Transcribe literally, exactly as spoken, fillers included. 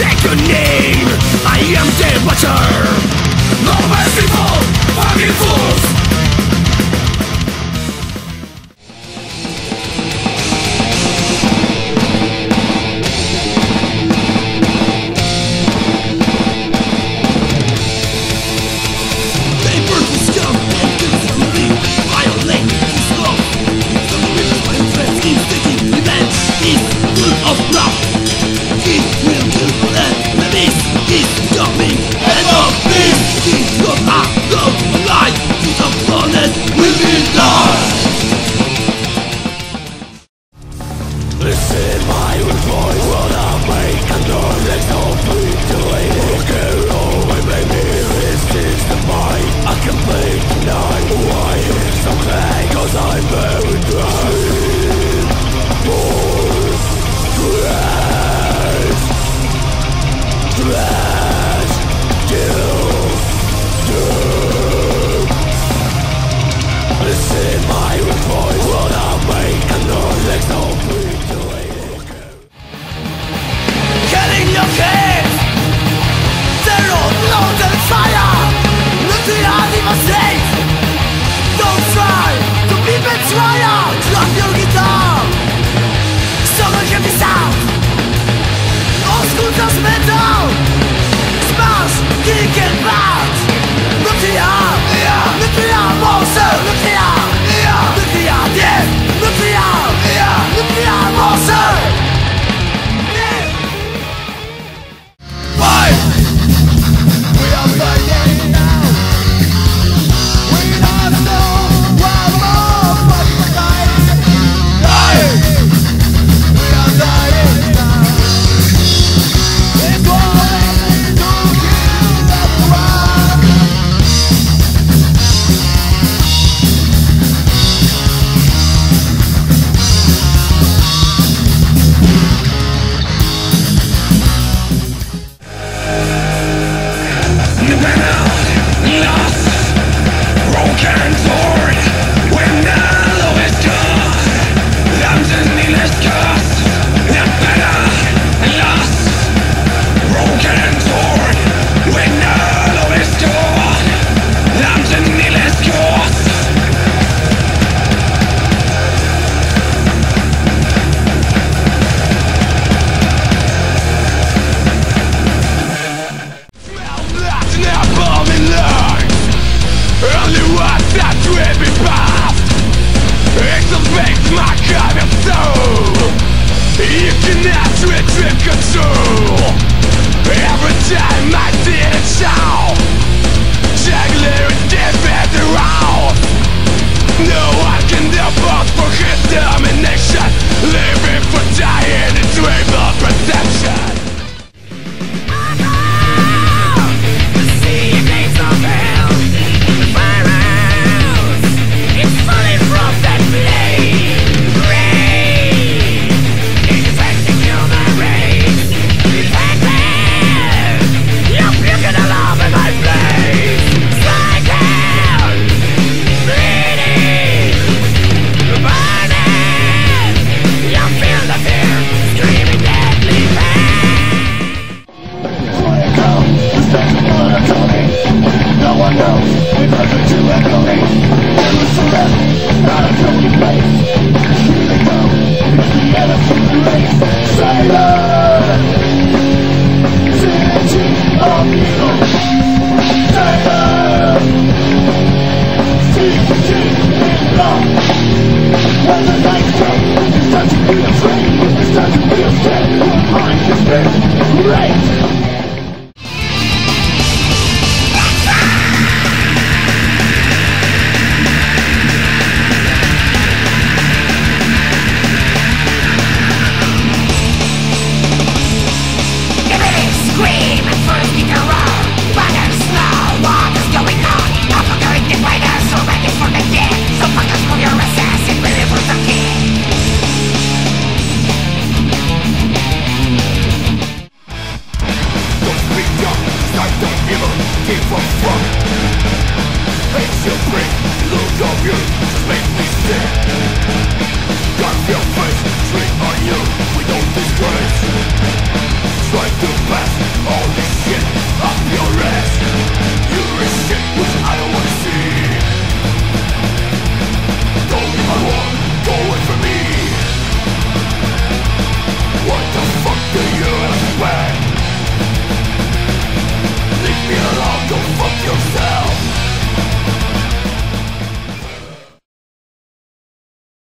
Take your name. I am the watcher. No mercy people, fucking fools. Listen, my voice.